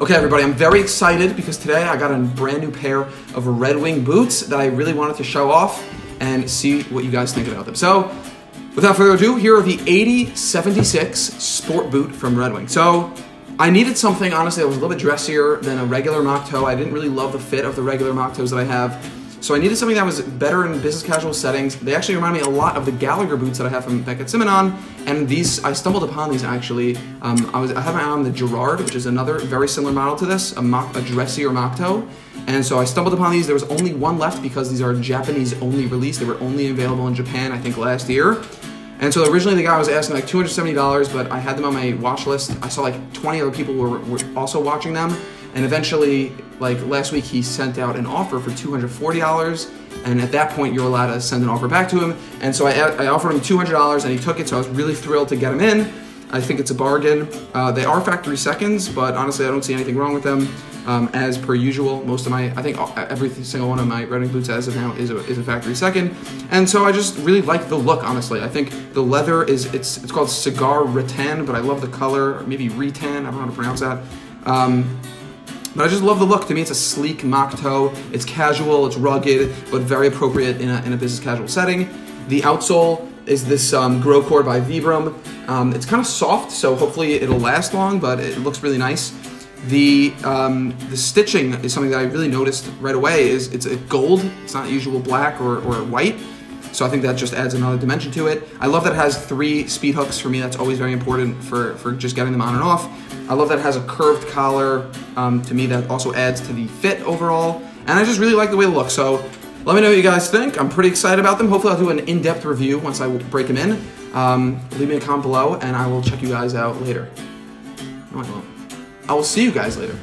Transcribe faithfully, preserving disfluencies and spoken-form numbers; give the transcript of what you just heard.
Okay, everybody, I'm very excited because today I got a brand new pair of Red Wing boots that I really wanted to show off and see what you guys think about them. So, without further ado, here are the eighty seventy-six Sport Boot from Red Wing. So, I needed something, honestly, that was a little bit dressier than a regular mock toe. I didn't really love the fit of the regular mock toes that I have. So I needed something that was better in business casual settings. They actually remind me a lot of the Gallagher boots that I have from Beckett Simonon. And these, I stumbled upon these actually. Um, I was I have my eye on the Girard, which is another very similar model to this, a, mock, a dressier mock toe. And so I stumbled upon these. There was only one left because these are Japanese only release. They were only available in Japan, I think, last year. And so originally the guy was asking like two hundred seventy dollars, but I had them on my watch list. I saw like twenty other people were, were also watching them. And eventually, like last week, he sent out an offer for two hundred forty dollars. And at that point, you're allowed to send an offer back to him. And so I, I offered him two hundred dollars and he took it. So I was really thrilled to get him in. I think it's a bargain. Uh, they are factory seconds, but honestly, I don't see anything wrong with them. Um, as per usual, most of my, I think every single one of my Red Wing boots as of now is a, is a factory second. And so I just really like the look, honestly. I think the leather is, it's, it's called cigar retan, but I love the color, maybe retan, I don't know how to pronounce that. Um, But I just love the look. To me, it's a sleek mock toe. It's casual, it's rugged, but very appropriate in a, in a business casual setting. The outsole is this um, Grow Cord by Vibram. Um, it's kind of soft, so hopefully it'll last long, but it looks really nice. The um, the stitching is something that I really noticed right away. Is it's a gold. It's not usual black or, or white. So I think that just adds another dimension to it. I love that it has three speed hooks. For me, that's always very important for, for just getting them on and off. I love that it has a curved collar. Um, to me, that also adds to the fit overall. And I just really like the way it looks. So let me know what you guys think. I'm pretty excited about them. Hopefully I'll do an in-depth review once I break them in. Um, leave me a comment below and I will check you guys out later. No, I won't. I will see you guys later.